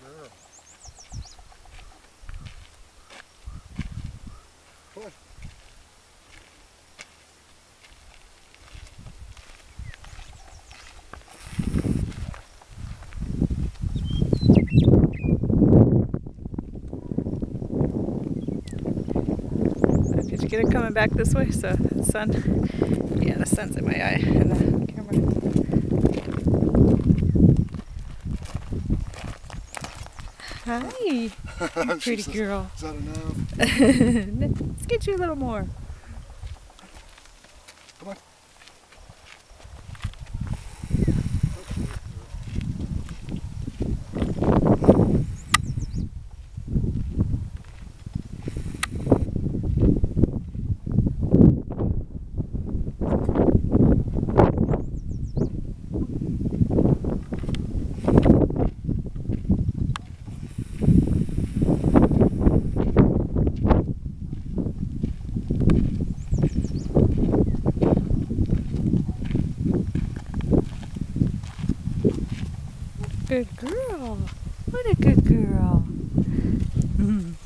Push. I did get it coming back this way, so the sun, yeah, the sun's in my eye and the camera. Hi, pretty girl. Is that enough? Let's get you a little more. Come on. Good girl. What a good girl. Mm.